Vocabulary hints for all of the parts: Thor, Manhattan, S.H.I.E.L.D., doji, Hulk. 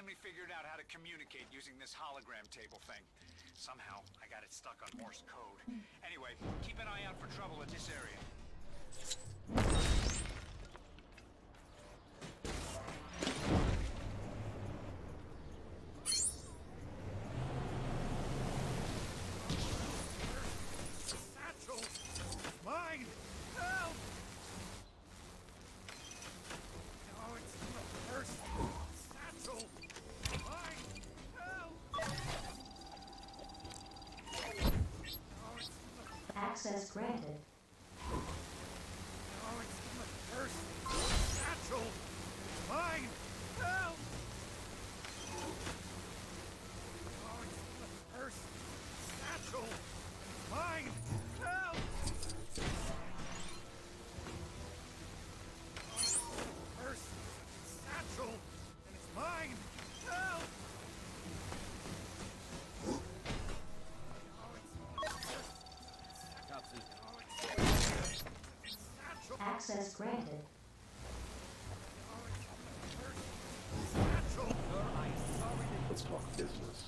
finally figured out how to communicate using this hologram table thing. Somehow, I got it stuck on Morse code. Anyway, keep an eye out for trouble at this area. Satchel! Mine! Help! No, it's the first satchel! Mine! Help! Access granted. Oh, it's my first satchel! Mine! Help! Oh, it's my first satchel! Mine! Help! Oh, it's my first satchel! And it's mine! Help! Oh, it's my first satchel! Oh, it's my first satchel. Access granted. Let's talk business.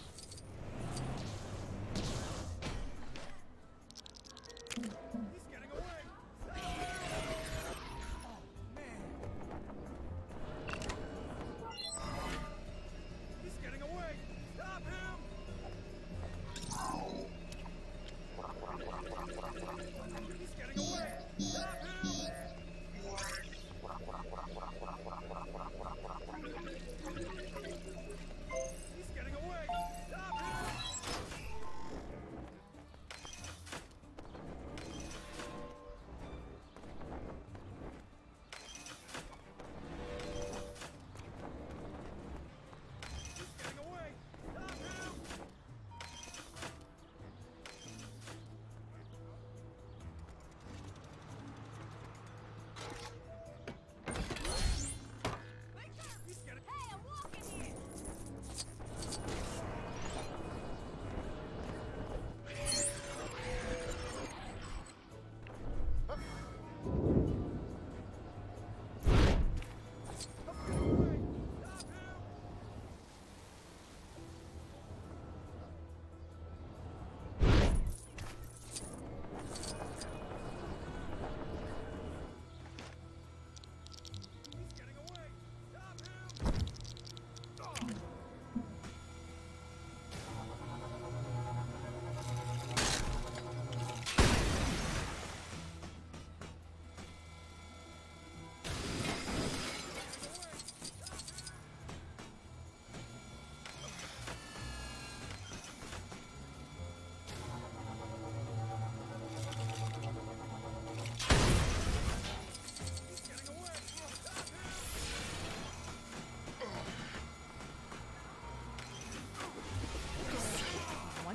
He's getting away. Oh man. He's getting away. Stop him. He's getting away. Stop him. He's getting away! Stop him! He's getting away! Stop him!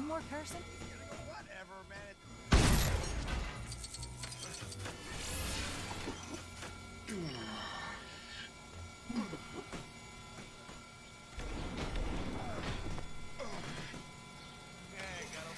More person? Whatever, man. Yeah, I got him.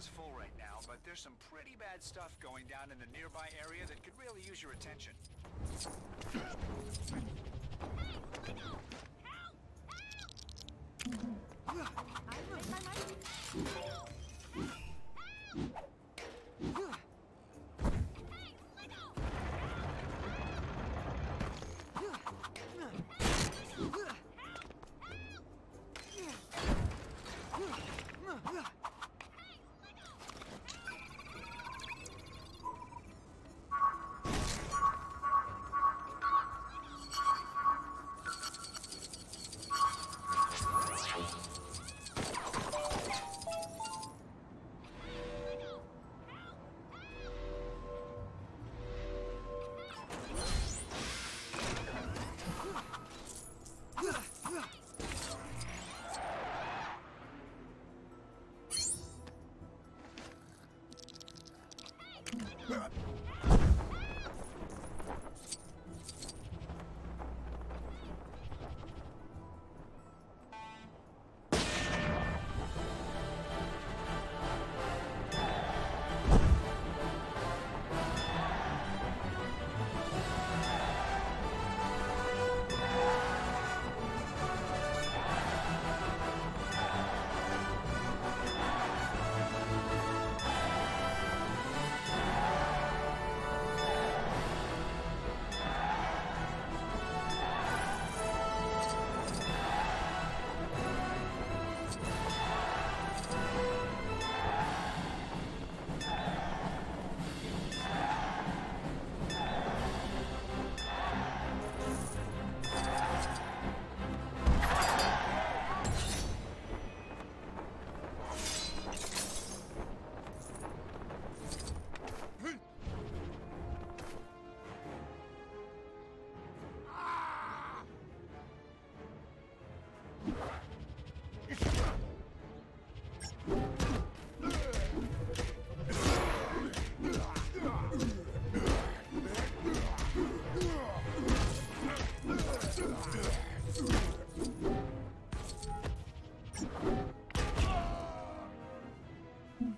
hands full right now, but there's some pretty bad stuff going down in the nearby area that could really use your attention. Hey, Michael! Help! Help! I've made my mind. Help! Help!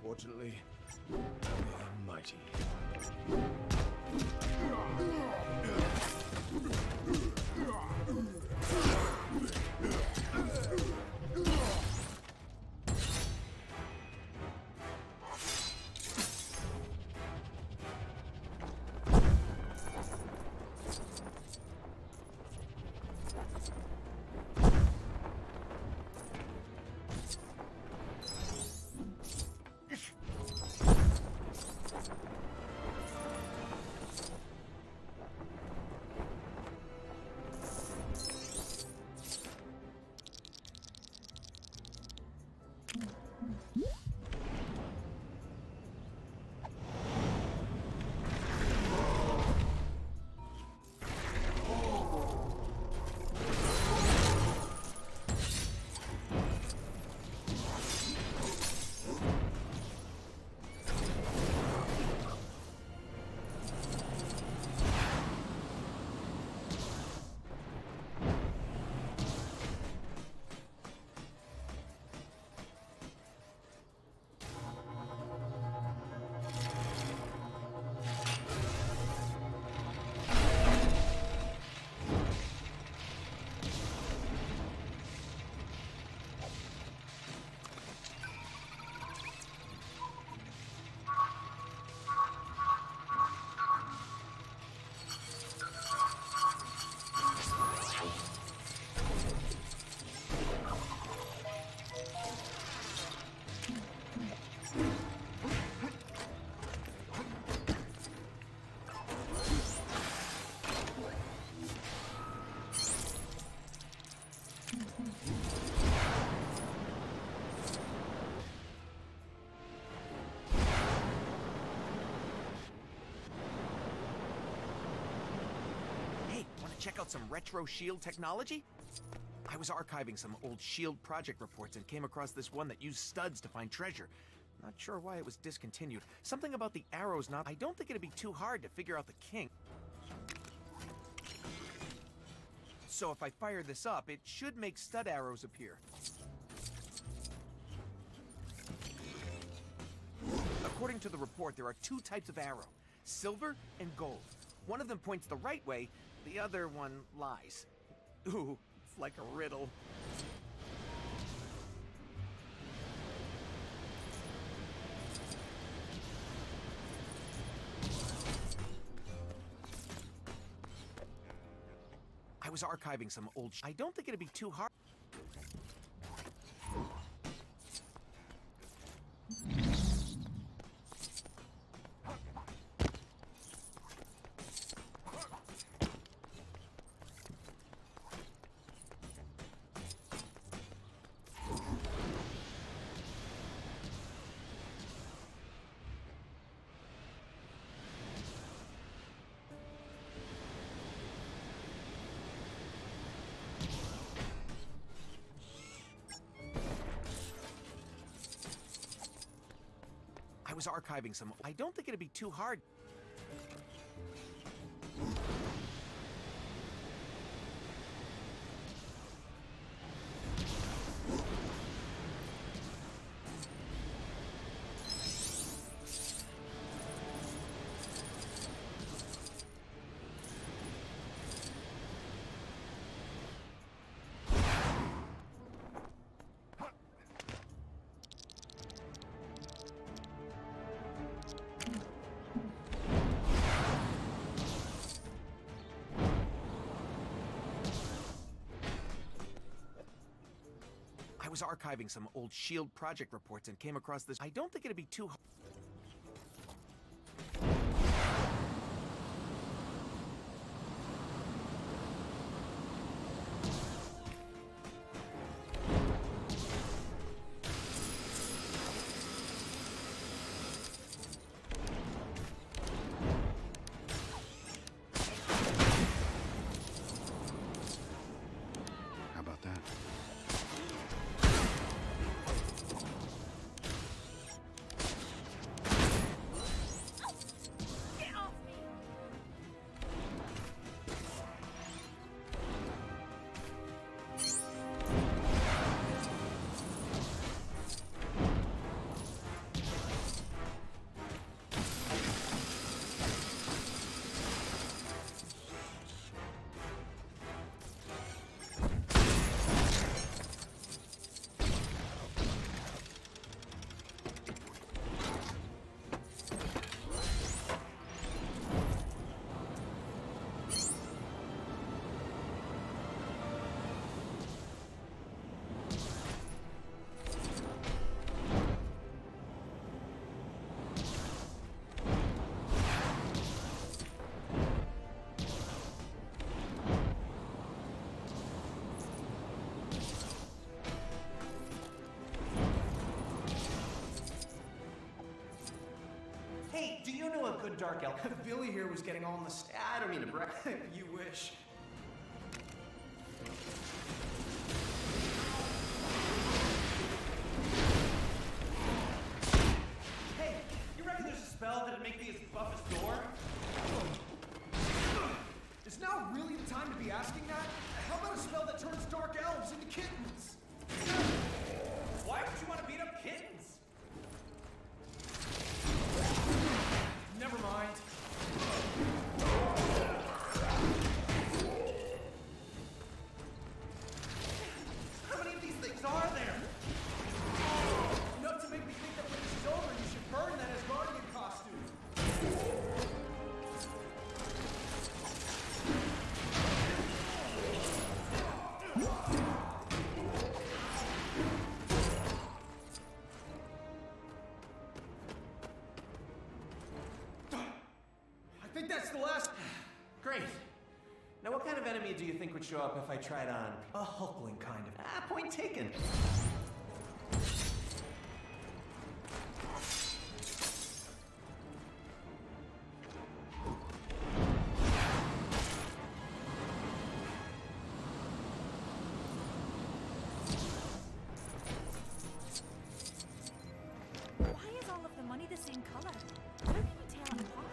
Fortunately, I'm mighty. Check out some retro S.H.I.E.L.D. technology? I was archiving some old S.H.I.E.L.D. project reports and came across this one that used studs to find treasure. Not sure why it was discontinued. Something about the arrows not... I don't think it'd be too hard to figure out the king. So if I fire this up, it should make stud arrows appear. According to the report, there are two types of arrow, silver and gold. One of them points the right way, the other one lies. Ooh, it's like a riddle. I was archiving some old I don't think it'd be too hard. I was archiving some. I don't think it'd be too hard. I was archiving some old S.H.I.E.L.D. project reports and came across this. I don't think it'd be too hard. How about that? Do you know a good dark elf? Billy here was getting all in the I don't mean to brag. You wish. Hey, you reckon there's a spell that'd make me as buff as Thor? It's not really the time to be asking that. How about a spell that turns dark elves into kittens? Why would you want to beat up kittens? Never mind. How many of these things are there? Enough to make me think that when this is over, you should burn that as guardian costume. Great. Now, what kind of enemy do you think would show up if I tried on? A hulkling kind of. Ah, point taken. Why is all of the money the same color? How can you tell them apart?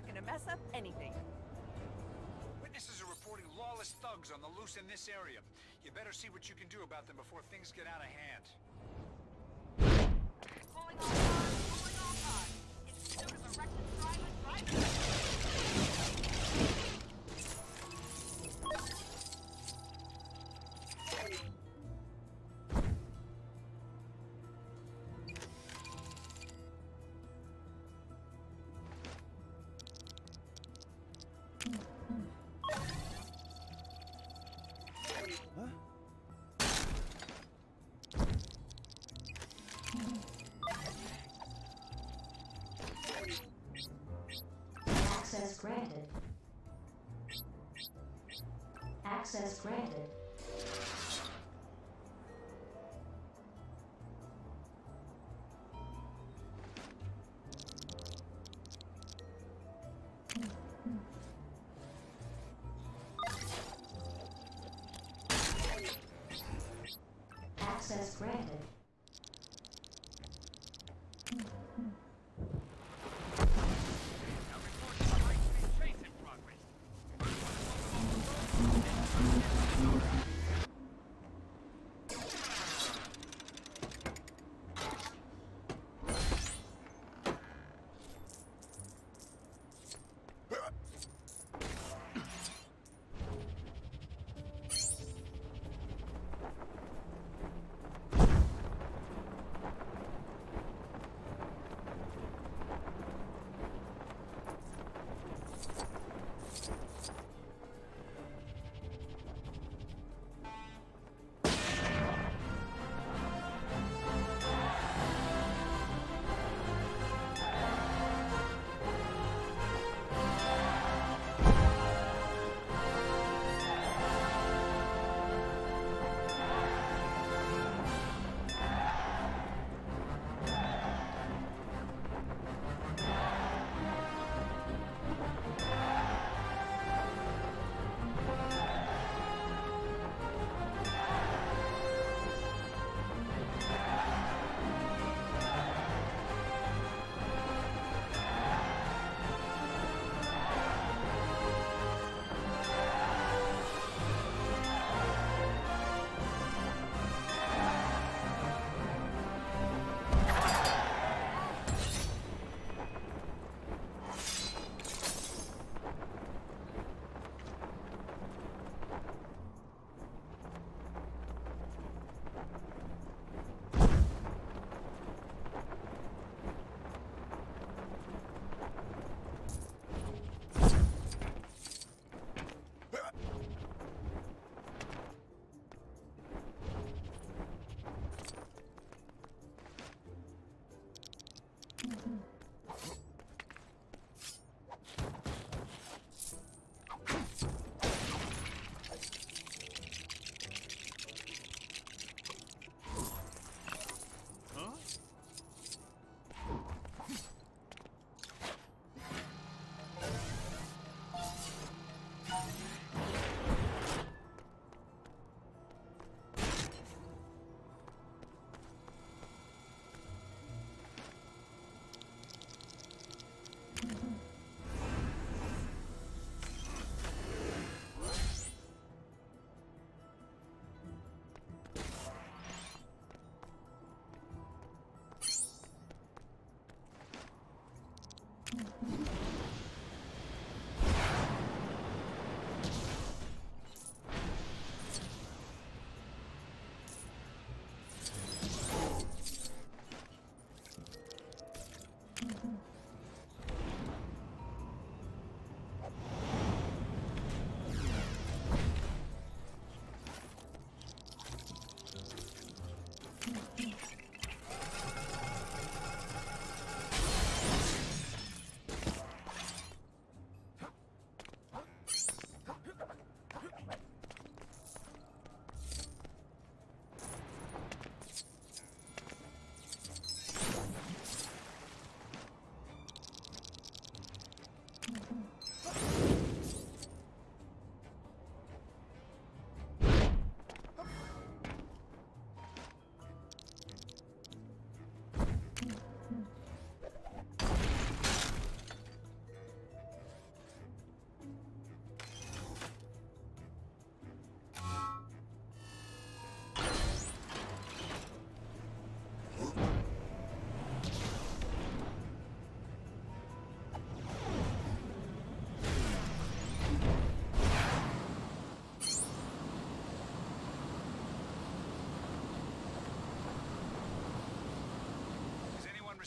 not gonna mess up anything. Witnesses are reporting lawless thugs on the loose in this area. You better see what you can do about them before things get out of hand. Pulling all cars, pulling all cars. It's the notice of reckless driving, Access granted. Access granted. Access granted.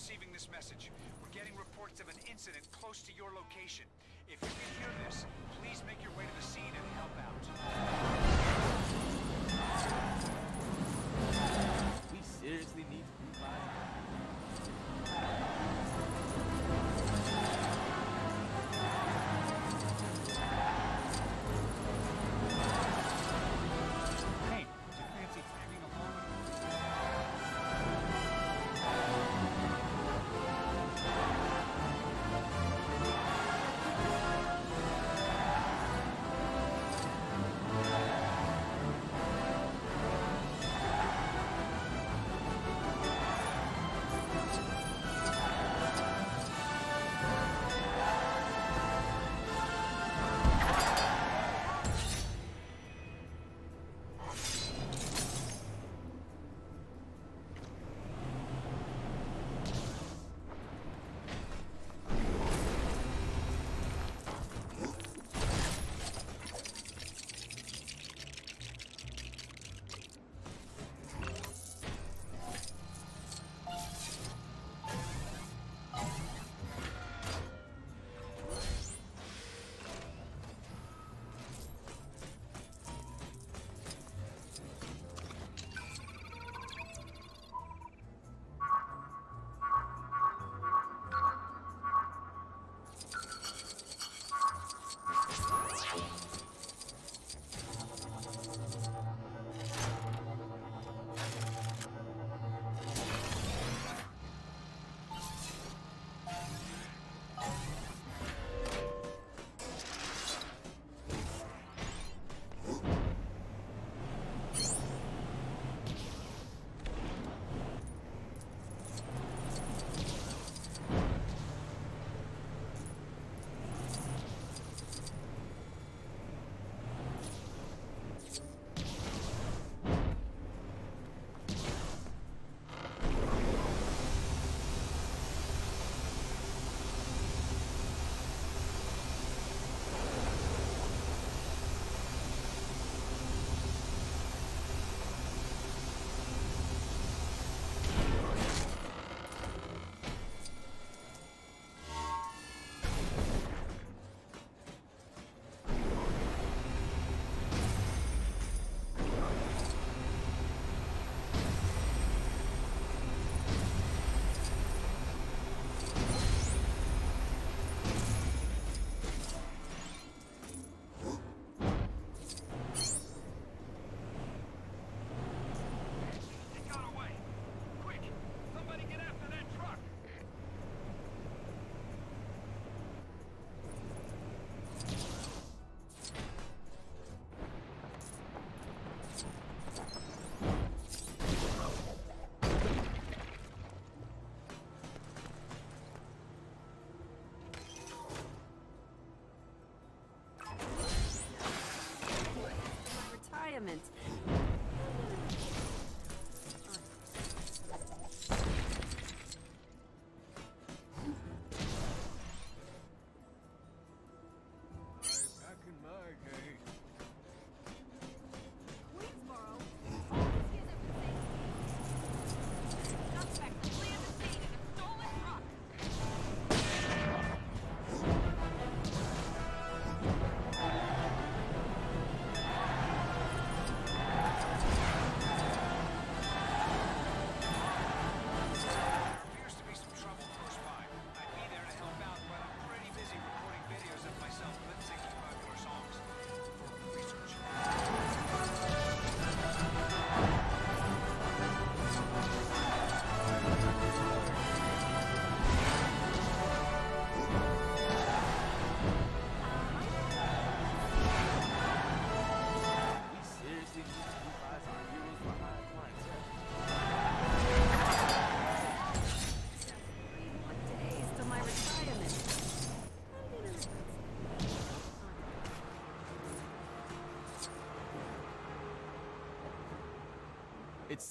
receiving this message. We're getting reports of an incident close to your location. If you can hear this, please make your way to the scene and help out. We seriously need to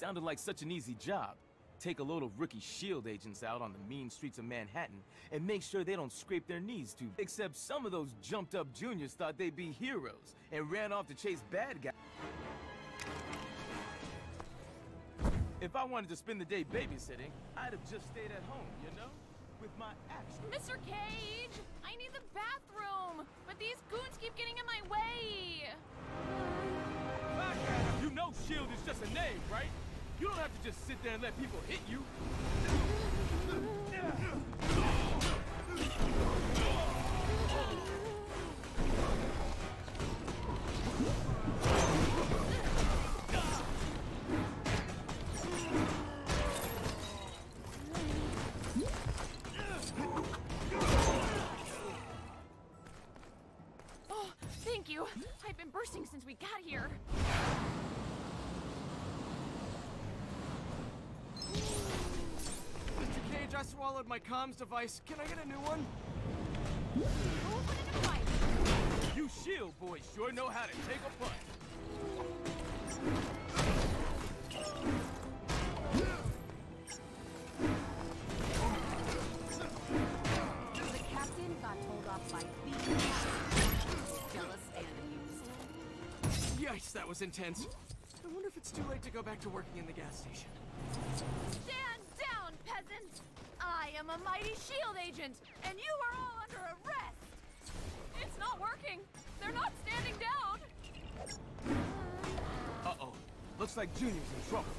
Sounded like such an easy job. Take a load of rookie S.H.I.E.L.D. agents out on the mean streets of Manhattan and make sure they don't scrape their knees too. Except some of those jumped up juniors thought they'd be heroes and ran off to chase bad guys. If I wanted to spend the day babysitting, I'd have just stayed at home, you know? With my actual... Mr. Cage! I need the bathroom! But these goons keep getting in my way! Back at him. You know S.H.I.E.L.D. is just a name, right? You don't have to just sit there and let people hit you! I've been bursting since we got here. Mr. Cage, I swallowed my comms device. Can I get a new one? Open a device. You S.H.I.E.L.D. boys sure know how to take a punch. Yikes, that was intense. I wonder if it's too late to go back to working in the gas station. Stand down, peasants! I am a mighty S.H.I.E.L.D. agent, and you are all under arrest! It's not working! They're not standing down! Uh-oh. Looks like Junior's in trouble.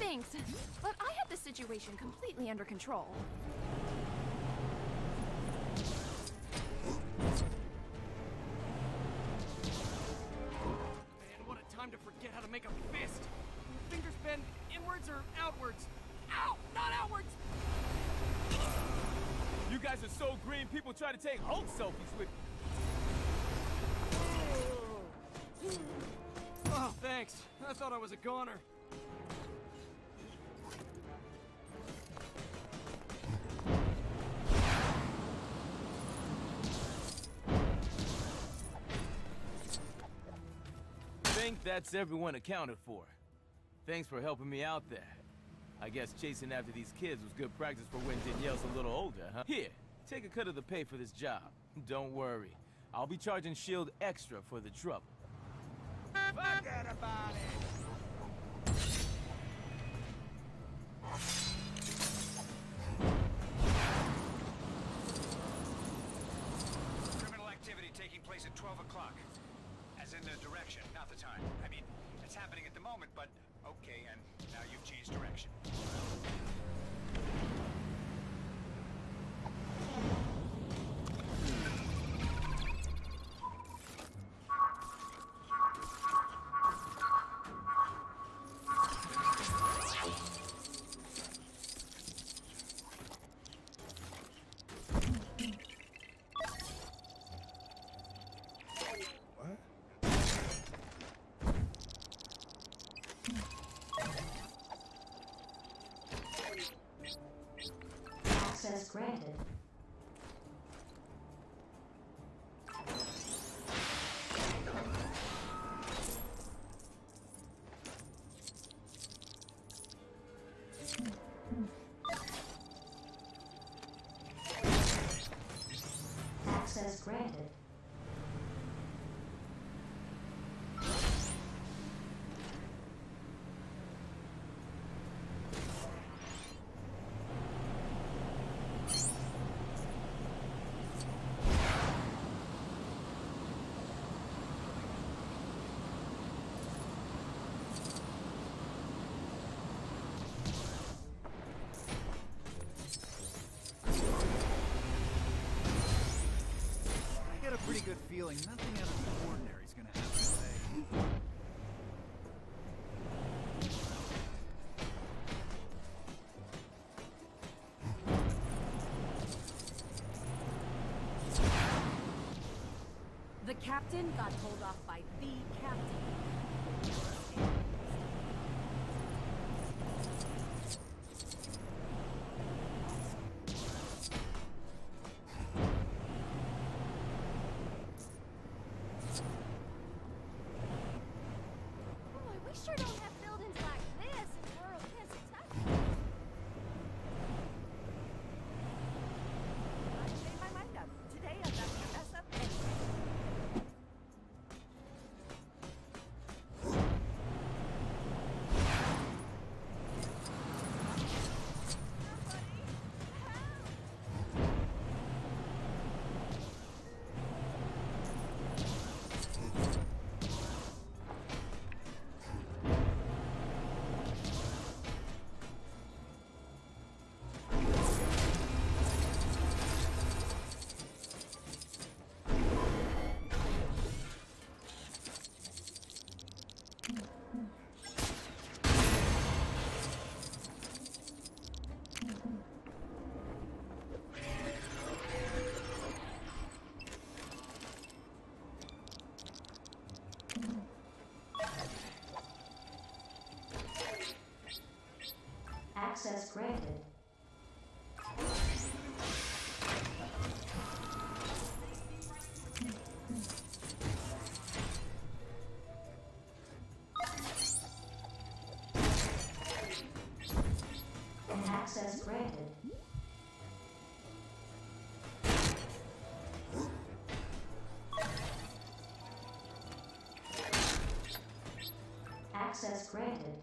Thanks, but I have the situation completely under control. Man, what a time to forget how to make a fist! Fingers bend inwards or outwards? Ow! Not outwards! You guys are so green, people try to take Hulk selfies with you. Oh, thanks. I thought I was a goner. I think that's everyone accounted for. Thanks for helping me out there. I guess chasing after these kids was good practice for when Danielle's a little older, huh? Here, take a cut of the pay for this job. Don't worry. I'll be charging S.H.I.E.L.D. extra for the trouble. Forget about it! Criminal activity taking place at 12 o'clock. As in the direction, not the time. I mean, it's happening at the moment, but okay, and now you've changed direction. Access granted. Access granted. I got a pretty good feeling. Nothing out of the ordinary is gonna happen today. The captain got pulled off by the captain. Sure don't have buildings like this in rural Pennsylvania. I made my mind up. Today Access granted. Access granted. Access granted.